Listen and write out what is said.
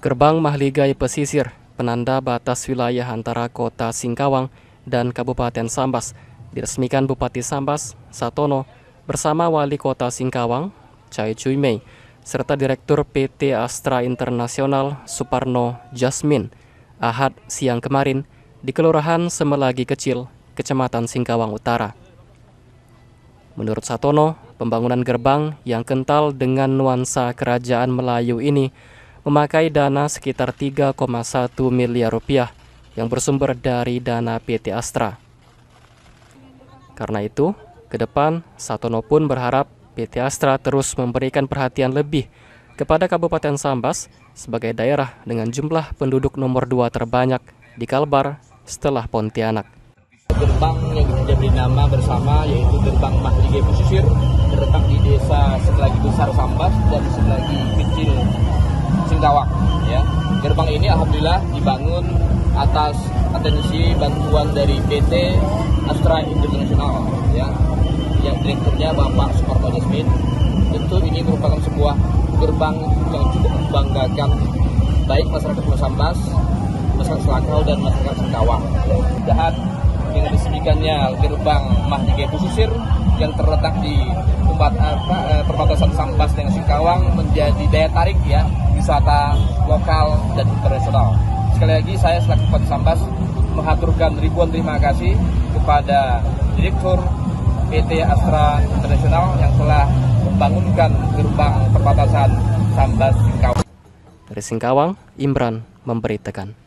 Gerbang Mahligai Pesisir, penanda batas wilayah antara kota Singkawang dan Kabupaten Sambas, diresmikan Bupati Sambas, Satono, bersama Wali Kota Singkawang, Cai Cui Mei, serta Direktur PT Astra Internasional, Suparno Djasmin, Ahad siang kemarin di Kelurahan Semelagi Kecil, Kecamatan Singkawang Utara. Menurut Satono, pembangunan gerbang yang kental dengan nuansa kerajaan Melayu ini memakai dana sekitar 3,1 miliar rupiah yang bersumber dari dana PT Astra. Karena itu, ke depan Satono pun berharap PT Astra terus memberikan perhatian lebih kepada Kabupaten Sambas sebagai daerah dengan jumlah penduduk nomor 2 terbanyak di Kalbar setelah Pontianak. Gerbang yang kita beri nama bersama yaitu Gerbang Mahligai Pesisir terletak di desa Sekeragi Besar Sambas dan Sekeragi Kecil Singkawang, ya. Gerbang ini alhamdulillah dibangun atas atensi bantuan dari PT Astra Internasional, ya, yang direkturnya Bapak Suparno Djasmin. Tentu ini merupakan sebuah gerbang yang cukup membanggakan baik masyarakat Sambas, masyarakat Selangau dan masyarakat Singkawang. Mudah-mudahan dengan disedikannya gerbang Mahligai Pesisir yang terletak di perbatasan Sambas dengan Singkawang menjadi daya tarik, ya, wisata lokal dan internasional. Sekali lagi saya selaku Bupati Sambas mengaturkan ribuan terima kasih kepada Direktur PT Astra Internasional yang telah membangunkan gerbang perbatasan Sambas Singkawang. Dari Singkawang, Imbran memberitakan.